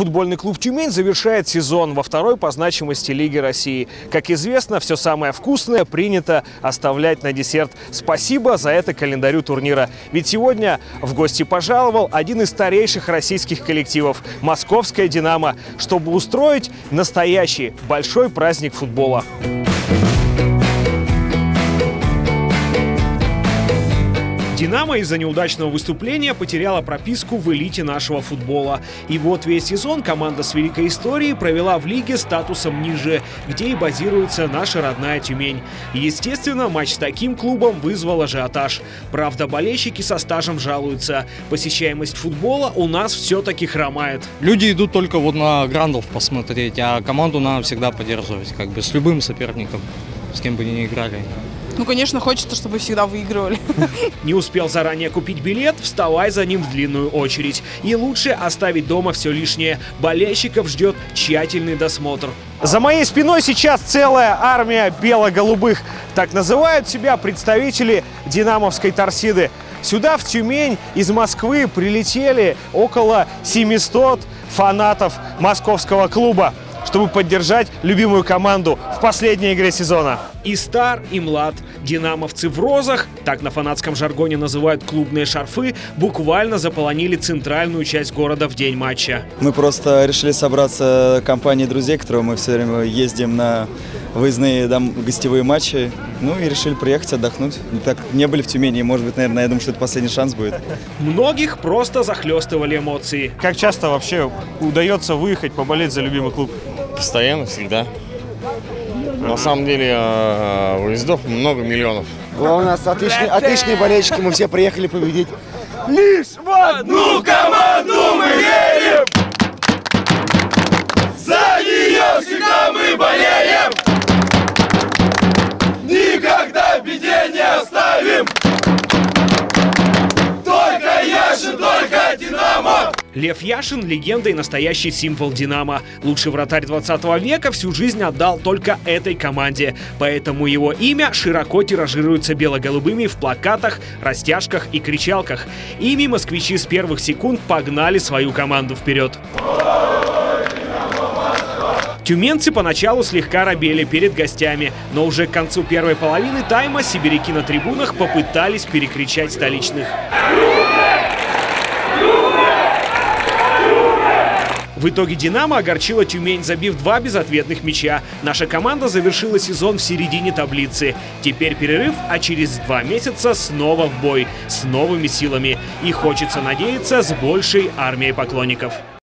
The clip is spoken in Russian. Футбольный клуб «Тюмень» завершает сезон во второй по значимости Лиги России. Как известно, все самое вкусное принято оставлять на десерт. Спасибо за это календарю турнира. Ведь сегодня в гости пожаловал один из старейших российских коллективов – «Московская Динамо», чтобы устроить настоящий большой праздник футбола. «Динамо» из-за неудачного выступления потеряла прописку в элите нашего футбола. И вот весь сезон команда с великой историей провела в лиге статусом ниже, где и базируется наша родная Тюмень. Естественно, матч с таким клубом вызвал ажиотаж. Правда, болельщики со стажем жалуются. Посещаемость футбола у нас все-таки хромает. Люди идут только вот на грандов посмотреть, а команду надо всегда поддерживать, как бы с любым соперником, с кем бы ни играли. Ну, конечно, хочется, чтобы всегда выигрывали. Не успел заранее купить билет? Вставай за ним в длинную очередь. И лучше оставить дома все лишнее. Болельщиков ждет тщательный досмотр. За моей спиной сейчас целая армия бело-голубых. Так называют себя представители динамовской торсиды. Сюда, в Тюмень, из Москвы прилетели около 700 фанатов московского клуба, чтобы поддержать любимую команду в последней игре сезона. И стар, и млад. Динамовцы в розах, так на фанатском жаргоне называют клубные шарфы, буквально заполонили центральную часть города в день матча. Мы просто решили собраться компанией друзей, которую мы все время ездим на выездные гостевые матчи. Ну и решили приехать отдохнуть. Так не были в Тюмени, может быть, наверное, я думаю, что это последний шанс будет. Многих просто захлестывали эмоции. Как часто вообще удается выехать, поболеть за любимый клуб? Постоянно, всегда. На самом деле, выездов много миллионов. У нас отличные болельщики, мы все приехали победить. Лишь в одну команду мы верим! За нее всегда мы болеем! Никогда в беде не оставим! Только Яшин, только Динамо! Лев Яшин – легенда и настоящий символ «Динамо». Лучший вратарь 20 века всю жизнь отдал только этой команде. Поэтому его имя широко тиражируется бело-голубыми в плакатах, растяжках и кричалках. Ими москвичи с первых секунд погнали свою команду вперед. Тюменцы поначалу слегка робели перед гостями, но уже к концу первой половины тайма сибиряки на трибунах попытались перекричать столичных. В итоге «Динамо» огорчила Тюмень, забив два безответных мяча. Наша команда завершила сезон в середине таблицы. Теперь перерыв, а через 2 месяца снова в бой. С новыми силами. И хочется надеяться, с большей армией поклонников.